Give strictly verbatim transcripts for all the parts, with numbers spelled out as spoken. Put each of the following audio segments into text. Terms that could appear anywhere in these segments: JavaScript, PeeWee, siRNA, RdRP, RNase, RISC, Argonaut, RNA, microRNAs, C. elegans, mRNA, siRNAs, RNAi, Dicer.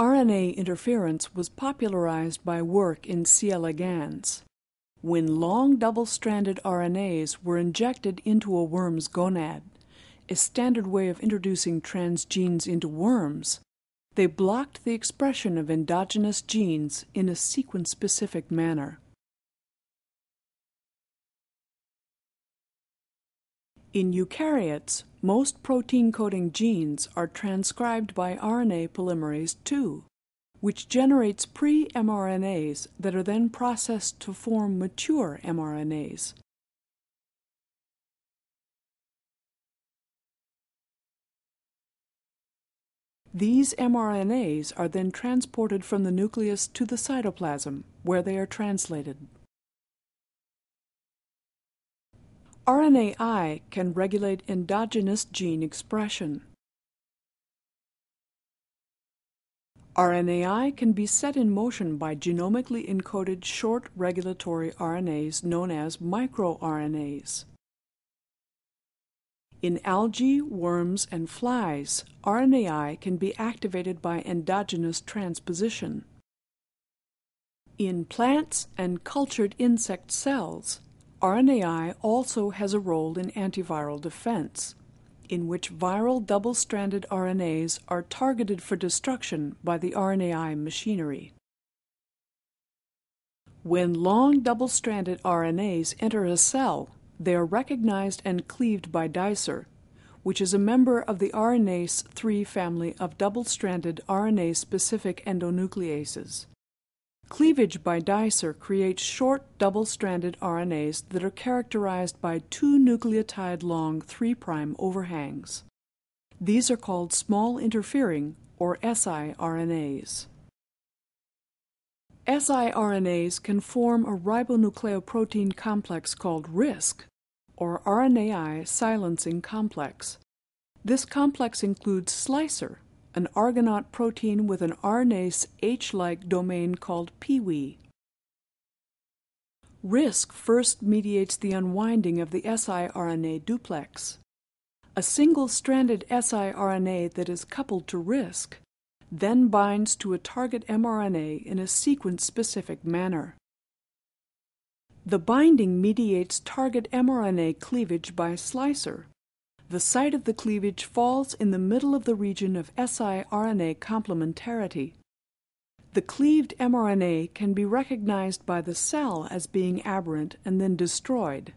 R N A interference was popularized by work in C. elegans, when long double-stranded R N As were injected into a worm's gonad, a standard way of introducing transgenes into worms. They blocked the expression of endogenous genes in a sequence-specific manner. In eukaryotes, most protein-coding genes are transcribed by R N A polymerase two, which generates pre-mRNAs that are then processed to form mature mRNAs. These mRNAs are then transported from the nucleus to the cytoplasm, where they are translated. R N A I can regulate endogenous gene expression. R N A I can be set in motion by genomically encoded short regulatory R N As known as microRNAs. In algae, worms, and flies, R N A I can be activated by endogenous transposition. In plants and cultured insect cells, R N A I also has a role in antiviral defense, in which viral double-stranded R N As are targeted for destruction by the R N A I machinery. When long double-stranded R N As enter a cell, they are recognized and cleaved by Dicer, which is a member of the RNase three family of double-stranded R N A-specific endonucleases. Cleavage by Dicer creates short double-stranded R N As that are characterized by two nucleotide-long three prime overhangs. These are called small interfering, or siRNAs. siRNAs can form a ribonucleoprotein complex called RISC, or R N A I silencing complex. This complex includes Slicer, an Argonaut protein with an RNase H-like domain called PeeWee. RISC first mediates the unwinding of the siRNA duplex. A single-stranded siRNA that is coupled to RISC then binds to a target mRNA in a sequence-specific manner. The binding mediates target mRNA cleavage by Slicer. The site of the cleavage falls in the middle of the region of siRNA complementarity. The cleaved mRNA can be recognized by the cell as being aberrant and then destroyed.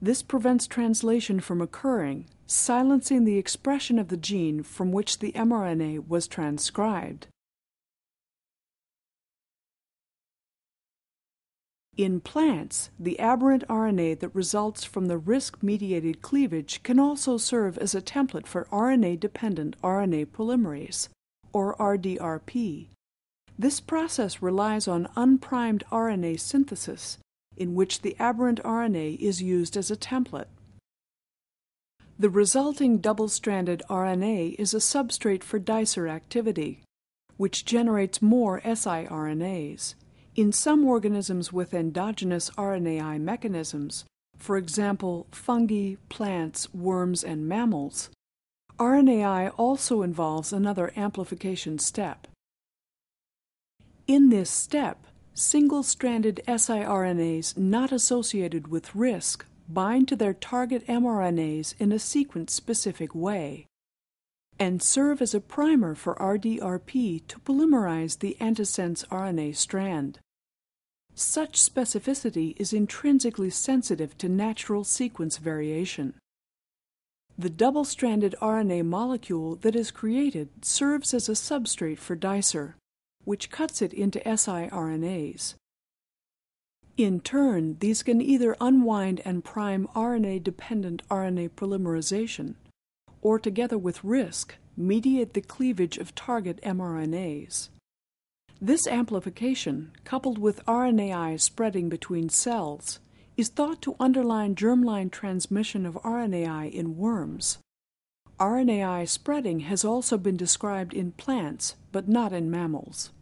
This prevents translation from occurring, silencing the expression of the gene from which the mRNA was transcribed. In plants, the aberrant R N A that results from the RISC-mediated cleavage can also serve as a template for R N A-dependent R N A polymerase, or R d R P. This process relies on unprimed R N A synthesis, in which the aberrant R N A is used as a template. The resulting double-stranded R N A is a substrate for Dicer activity, which generates more siRNAs. In some organisms with endogenous R N A I mechanisms, for example, fungi, plants, worms, and mammals, R N A I also involves another amplification step. In this step, single-stranded siRNAs not associated with RISC bind to their target mRNAs in a sequence-specific way and serve as a primer for R d R P to polymerize the antisense R N A strand. Such specificity is intrinsically sensitive to natural sequence variation. The double-stranded R N A molecule that is created serves as a substrate for Dicer, which cuts it into siRNAs. In turn, these can either unwind and prime R N A-dependent R N A polymerization, or together with RISC, mediate the cleavage of target mRNAs. This amplification, coupled with R N A I spreading between cells, is thought to underline germline transmission of R N A I in worms. R N A I spreading has also been described in plants, but not in mammals.